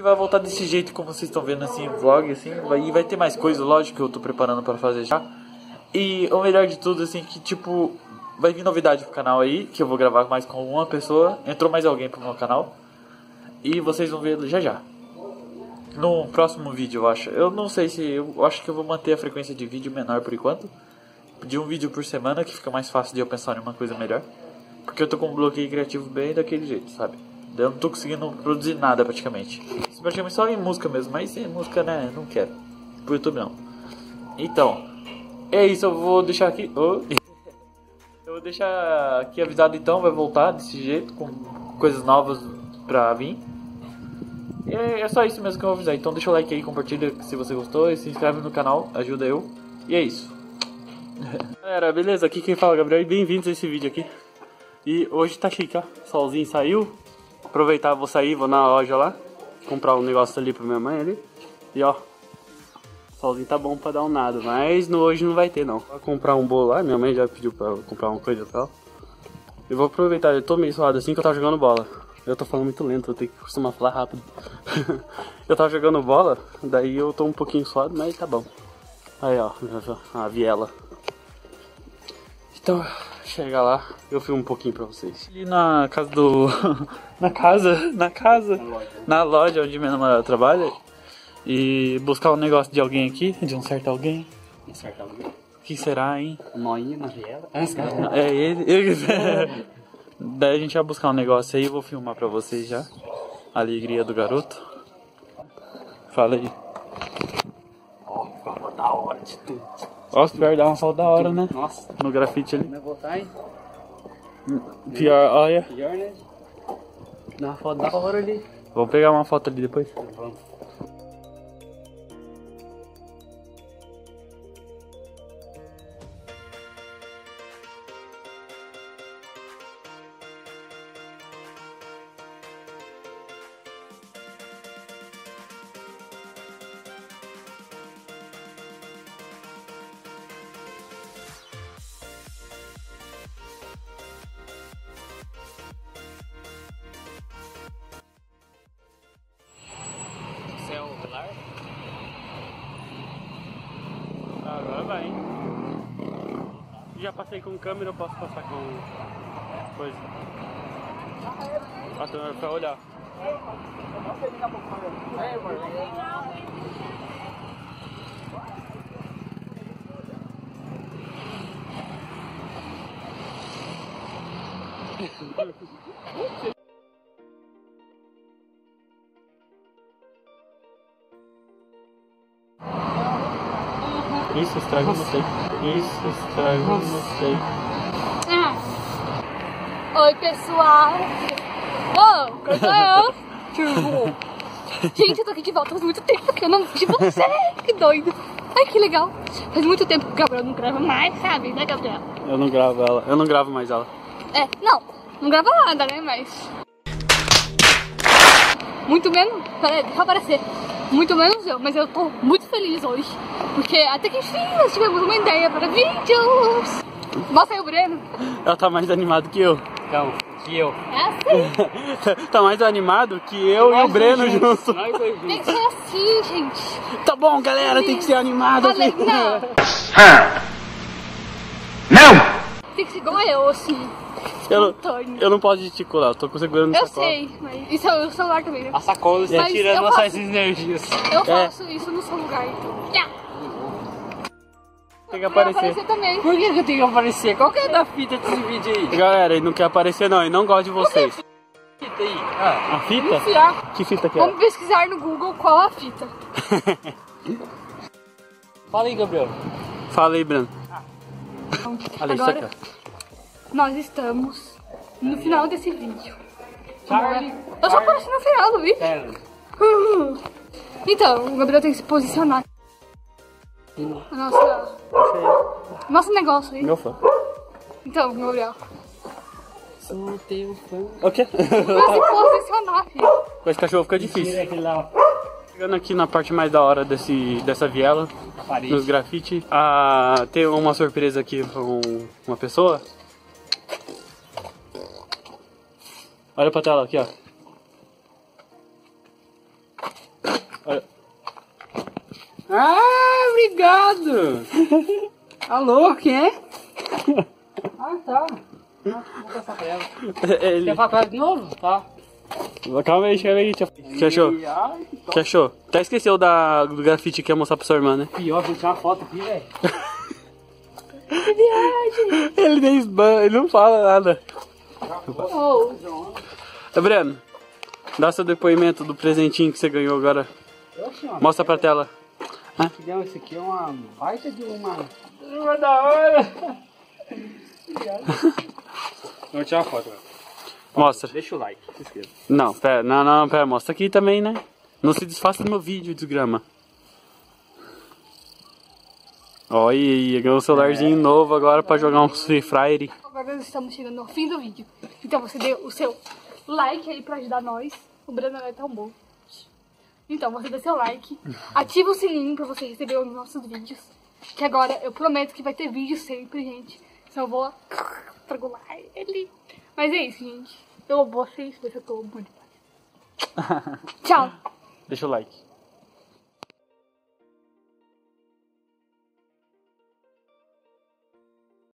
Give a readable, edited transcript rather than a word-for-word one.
vídeo vai voltar desse jeito, como vocês estão vendo, assim, vlog, assim, e vai ter mais coisa, lógico, que eu tô preparando pra fazer já. E o melhor de tudo, assim, que, tipo, vai vir novidade pro canal aí, que eu vou gravar mais com uma pessoa, entrou mais alguém pro meu canal, e vocês vão ver já já. No próximo vídeo, eu acho. Eu não sei se... Eu acho que eu vou manter a frequência de vídeo menor por enquanto. De um vídeo por semana, que fica mais fácil de eu pensar em uma coisa melhor. Porque eu tô com um bloqueio criativo bem daquele jeito, sabe? Eu não tô conseguindo produzir nada, praticamente. Praticamente só em música mesmo. Mas em música, né? Não quero. Pro YouTube, não. Então, é isso. Eu vou deixar aqui... Oh. Eu vou deixar aqui avisado, então. Vai voltar desse jeito, com coisas novas pra vir. É só isso mesmo que eu vou avisar. Então deixa o like aí, compartilha se você gostou e se inscreve no canal, ajuda eu. E é isso. Galera, beleza? Aqui quem fala é Gabriel e bem-vindos a esse vídeo aqui. E hoje tá chique, ó. Solzinho saiu. Aproveitar, vou sair, vou na loja lá. Comprar um negócio ali pra minha mãe ali. E ó, solzinho tá bom pra dar um nado, mas hoje não vai ter não. Vou comprar um bolo lá, minha mãe já pediu pra eu comprar uma coisa e tal. Eu vou aproveitar, eu tô meio suado assim que eu tava jogando bola. Eu tô falando muito lento, eu tenho que acostumar a falar rápido. Eu tava jogando bola, daí eu tô um pouquinho suado, mas tá bom. Aí ó, a viela. Então, chega lá, eu filmo um pouquinho pra vocês. Ali na casa do... Na loja onde minha namorada trabalha. E buscar um negócio de alguém aqui, de um certo alguém. Um certo alguém? Quem será, hein? Noinha na viela? É ele. Daí a gente vai buscar um negócio aí, eu vou filmar pra vocês já. A alegria do garoto. Fala aí. Ó, ficou da hora de tudo. Ó, se pior dá uma foto da hora, né? Nossa. No grafite ali. Vai botar, hein? Pior, olha. Pior, né? Dá uma foto da hora ali. Vamos pegar uma foto ali depois? Vamos. Agora vai, hein? Já passei com câmera, eu posso passar com coisa. Passa pra olhar. Isso estraga, não sei. Isso estraga, não sei. Oi, pessoal. Cadê eu? Gente, eu tô aqui de volta faz muito tempo que eu não vi você. Que doido. Ai, que legal. Faz muito tempo que o Gabriel não grava mais, sabe? Né, Gabriel? Eu não gravo ela. Eu não gravo mais ela. É, não grava nada, né? Mas... muito menos. Peraí, deixa eu aparecer. Muito menos eu, mas eu tô muito feliz hoje. Porque até que enfim nós tivemos uma ideia para vídeos. Mostra aí o Breno. Ela tá mais animado que eu. Calma, que eu. É assim. Tá mais animado que eu e o Breno juntos. Tem que ser assim, gente. Tá bom, galera, tem que ser animado. Falei, não. Não! Tem que ser igual eu, assim. Eu não posso gesticular, eu tô segurando a sacola. Eu sei, mas isso é o celular também, né? A sacola está tirando nossas energias. Eu faço isso no seu lugar, então. Tem que aparecer também. Por que eu tenho que aparecer? Qual que é da fita desse vídeo aí? Galera, ele não quer aparecer não, ele não gosta de vocês. Que fita aí? Ah, a fita? Iniciar. Que fita que é? Vamos pesquisar no Google qual a fita. Fala aí, Gabriel. Fala aí, Breno. Olha isso aqui, ó. Nós estamos no final desse vídeo. Charlie, eu só passo no final do vídeo. Então, o Gabriel tem que se posicionar. Nosso negócio aí. Meu fã. Então, Gabriel. Sou teu fã. O quê? Pra se posicionar, filho. Com esse cachorro fica difícil. Chegando aqui na parte mais da hora dessa viela, nos grafites, tem uma surpresa aqui pra uma pessoa. Olha pra tela aqui, ó. Olha. Ah, obrigado! Alô, quem é? Ah, tá. Nossa, vou passar pra ela. Ele... Quer falar pra ela de novo? Tá. Calma aí, chega aí. Que achou? Ai, que achou? Até esqueceu do grafite que ia mostrar pra sua irmã, né? Pior, vou tirar uma foto aqui, velho. Que viagem! Ele nem esbana, ele não fala nada. Breno, dá seu depoimento do presentinho que você ganhou agora. Mostra pra tela. Esse aqui é uma baita de uma da hora. Vou tirar uma foto agora. Mostra. Deixa o like, se inscreva. Não, pera, pera, mostra aqui também, né? Não se desfaça do meu vídeo, desgrama. Olha aí, ganhou um celularzinho novo agora pra jogar um Free Fire. Agora nós estamos chegando ao fim do vídeo. Então você dê o seu like aí pra ajudar nós. O Breno não é tão bom. Então você dê seu like, ativa o sininho pra você receber os nossos vídeos. Que agora eu prometo que vai ter vídeo sempre, gente. Senão eu vou regular ele. Mas é isso, gente. Eu amo vocês, mas eu tô muito. Tchau. Deixa o like.